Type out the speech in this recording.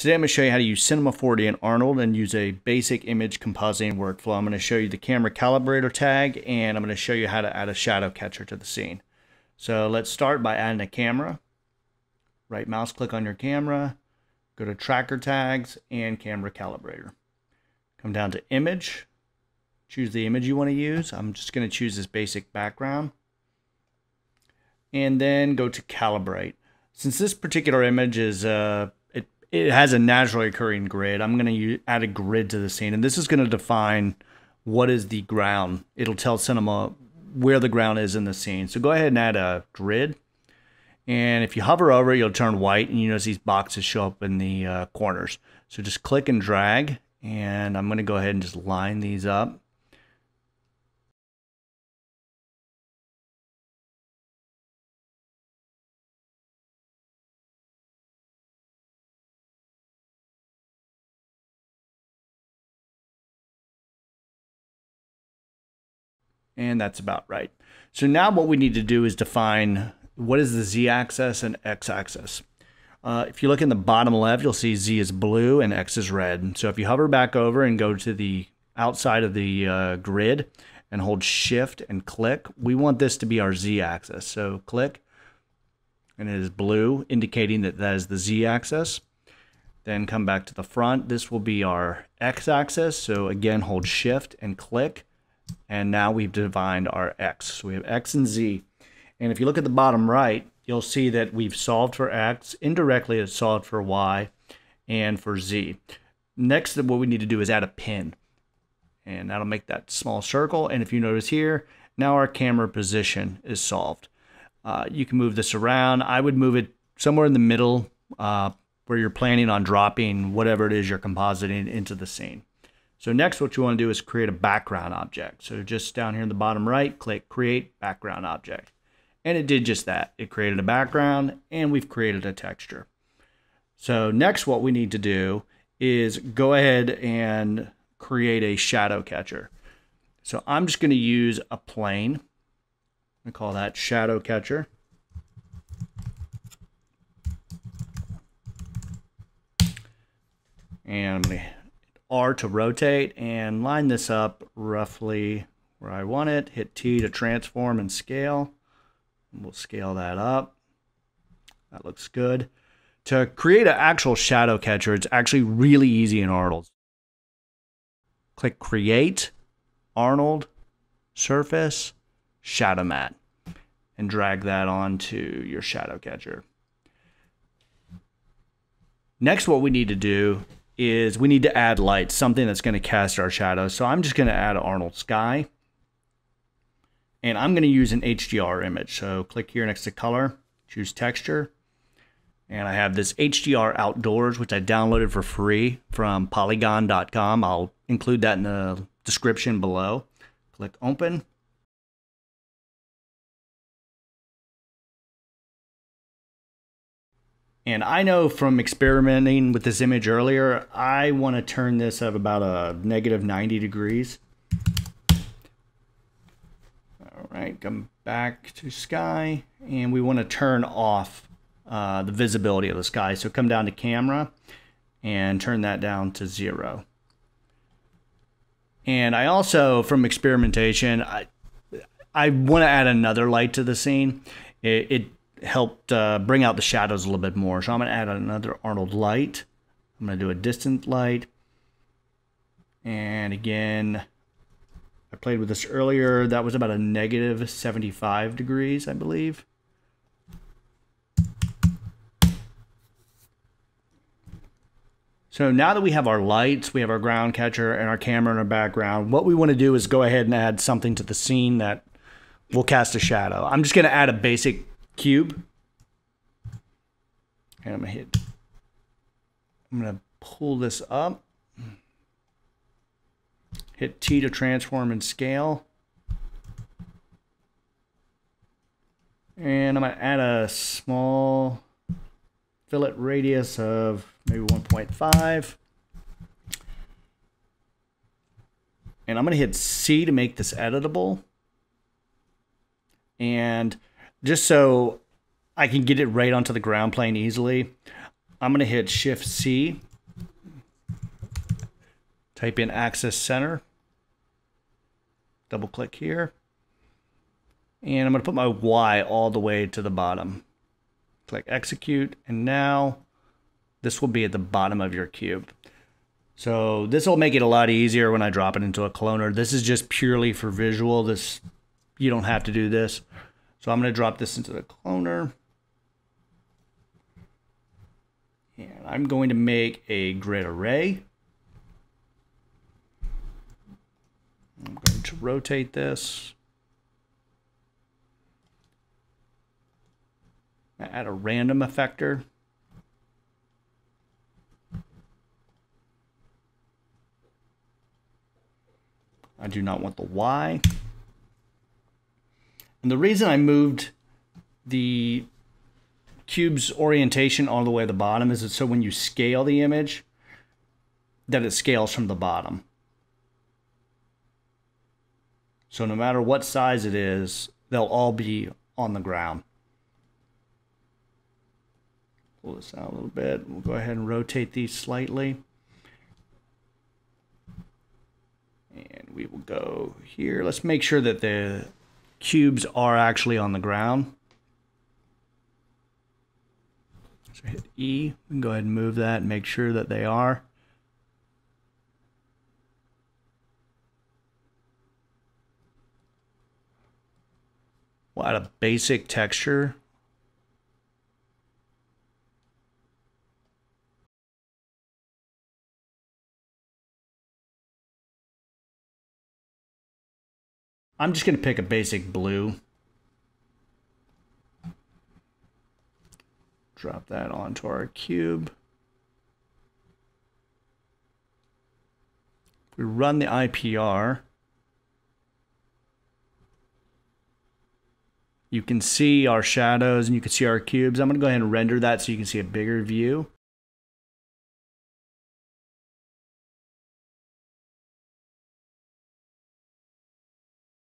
Today I'm going to show you how to use Cinema 4D in Arnold and use a basic image compositing workflow. I'm going to show you the camera calibrator tag, and I'm going to show you how to add a shadow catcher to the scene. So let's start by adding a camera. Right mouse click on your camera, go to tracker tags and camera calibrator. Come down to image, choose the image you want to use. I'm just going to choose this basic background and then go to calibrate. Since this particular image is it has a naturally occurring grid, I'm going to add a grid to the scene, and this is going to define what is the ground. It'll tell Cinema where the ground is in the scene. So go ahead and add a grid, and if you hover over it, you'll turn white, and you notice these boxes show up in the corners. So just click and drag, and I'm going to go ahead and just line these up. And that's about right. So now what we need to do is define what is the z-axis and x-axis. If you look in the bottom left, you'll see z is blue and x is red. So if you hover back over and go to the outside of the grid and hold shift and click, we want this to be our z-axis. So click, and it is blue, indicating that that is the z-axis. Then come back to the front. This will be our x-axis. So again, hold shift and click. And now we've defined our x. So we have x and z. And if you look at the bottom right, you'll see that we've solved for x. Indirectly, it's solved for y and for z. Next, what we need to do is add a pin. And that'll make that small circle. And if you notice here, now our camera position is solved. You can move this around. I would move it somewhere in the middle where you're planning on dropping whatever it is you're compositing into the scene. So next, what you want to do is create a background object. So just down here in the bottom right, click Create Background Object. And it did just that. It created a background, and we've created a texture. So next, what we need to do is go ahead and create a shadow catcher. So I'm just going to use a plane. I call that shadow catcher. And I'm going to R to rotate and line this up roughly where I want it. Hit T to transform and scale. We'll scale that up. That looks good. To create an actual shadow catcher, it's actually really easy in Arnold. Click Create, Arnold, Surface, Shadow Mat, and drag that onto your shadow catcher. Next, what we need to do is we need to add light, something that's going to cast our shadow. So I'm just going to add Arnold Sky. And I'm going to use an HDR image. So click here next to color, choose texture. And I have this HDR Outdoors, which I downloaded for free from Poliigon.com. I'll include that in the description below. Click open. And I know from experimenting with this image earlier, I want to turn this up about a -90 degrees. All right, come back to sky, and we want to turn off the visibility of the sky. So come down to camera and turn that down to 0. And I also, from experimentation, I want to add another light to the scene. It helped bring out the shadows a little bit more. So I'm going to add another Arnold light. I'm going to do a distant light. And again, I played with this earlier. That was about a -75 degrees, I believe. So now that we have our lights, we have our ground catcher and our camera in our background, what we want to do is go ahead and add something to the scene that will cast a shadow. I'm just going to add a basic cube, and I'm going to pull this up, hit T to transform and scale, and I'm going to add a small fillet radius of maybe 1.5, and I'm going to hit C to make this editable, and just so I can get it right onto the ground plane easily, I'm going to hit Shift C Type in Access Center. Double click here. And I'm going to put my Y all the way to the bottom. Click Execute. And now this will be at the bottom of your cube. So this will make it a lot easier when I drop it into a cloner. This is just purely for visual. This, you don't have to do this. So I'm going to drop this into the cloner. And I'm going to make a grid array. I'm going to rotate this. Add a random effector. I do not want the Y. And the reason I moved the cube's orientation all the way to the bottom is that so when you scale the image, that it scales from the bottom. So no matter what size it is, they'll all be on the ground. Pull this out a little bit. We'll go ahead and rotate these slightly. And we will go here. Let's make sure that the cubes are actually on the ground. So hit E. We can go ahead and move that and make sure that they are. We'll add a basic texture. I'm just going to pick a basic blue. Drop that onto our cube. If we run the IPR, you can see our shadows and you can see our cubes. I'm going to go ahead and render that so you can see a bigger view.